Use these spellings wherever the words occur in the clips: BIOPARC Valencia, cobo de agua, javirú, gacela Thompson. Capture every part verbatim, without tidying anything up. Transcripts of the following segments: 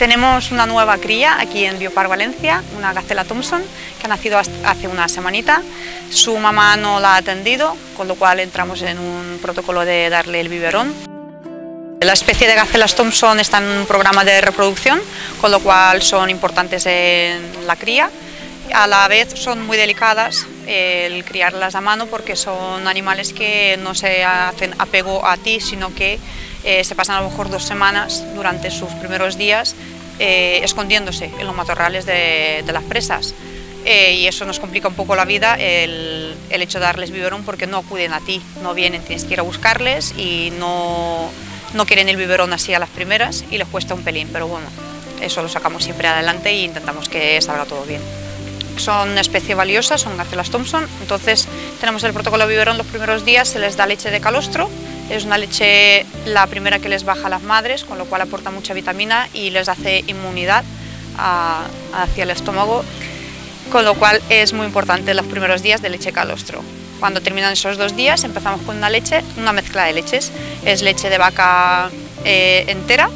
Tenemos una nueva cría aquí en BIOPARC Valencia, una gacela Thompson, que ha nacido hace una semanita. Su mamá no la ha atendido, con lo cual entramos en un protocolo de darle el biberón. La especie de gacelas Thompson está en un programa de reproducción, con lo cual son importantes en la cría. A la vez son muy delicadas el criarlas a mano porque son animales que no se hacen apego a ti, sino que eh, se pasan a lo mejor dos semanas durante sus primeros días eh, escondiéndose en los matorrales de, de las presas. Eh, y eso nos complica un poco la vida el, el hecho de darles biberón porque no acuden a ti, no vienen, tienes que ir a buscarles y no, no quieren el biberón así a las primeras y les cuesta un pelín, pero bueno, eso lo sacamos siempre adelante e intentamos que salga todo bien. Son una especie valiosa, son gacelas Thompson, entonces tenemos el protocolo de biberón. Los primeros días se les da leche de calostro, es una leche la primera que les baja a las madres, con lo cual aporta mucha vitamina y les hace inmunidad a, hacia el estómago, con lo cual es muy importante los primeros días de leche calostro. Cuando terminan esos dos días empezamos con una leche, una mezcla de leches, es leche de vaca eh, entera,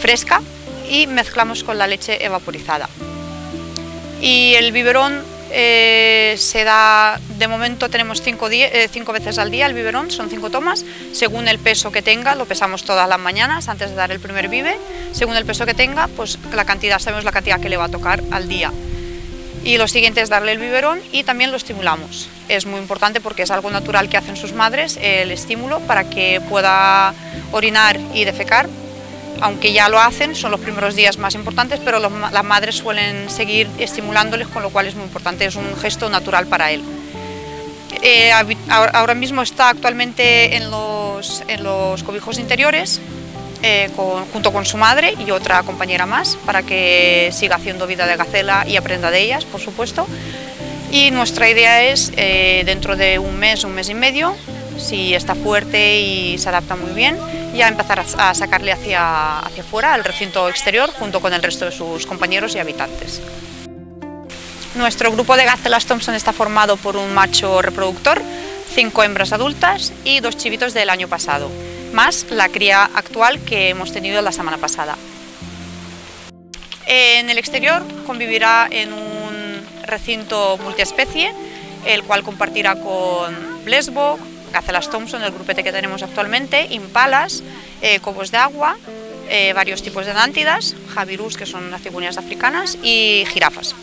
fresca, y mezclamos con la leche evaporizada. Y el biberón eh, se da, de momento tenemos cinco, eh, cinco veces al día el biberón, son cinco tomas, según el peso que tenga, lo pesamos todas las mañanas antes de dar el primer vive, según el peso que tenga, pues la cantidad, sabemos la cantidad que le va a tocar al día. Y lo siguiente es darle el biberón y también lo estimulamos. Es muy importante porque es algo natural que hacen sus madres, el estímulo para que pueda orinar y defecar. Aunque ya lo hacen, son los primeros días más importantes, pero los, las madres suelen seguir estimulándoles, con lo cual es muy importante, es un gesto natural para él. Eh, ahora mismo está actualmente en los, en los cobijos interiores, eh, con, junto con su madre y otra compañera más, para que siga haciendo vida de gacela y aprenda de ellas, por supuesto. Y nuestra idea es, eh, dentro de un mes, un mes y medio, si está fuerte y se adapta muy bien, ya empezar a sacarle hacia, hacia fuera, al recinto exterior, junto con el resto de sus compañeros y habitantes. Nuestro grupo de gacelas Thompson está formado por un macho reproductor, cinco hembras adultas y dos chivitos del año pasado, más la cría actual que hemos tenido la semana pasada. En el exterior convivirá en un recinto multiespecie, el cual compartirá con Blesbo, gacelas Thompson, el grupete que tenemos actualmente, impalas, eh, cobos de agua, eh, varios tipos de dántidas, javirús, que son las cigüeñas africanas, y jirafas.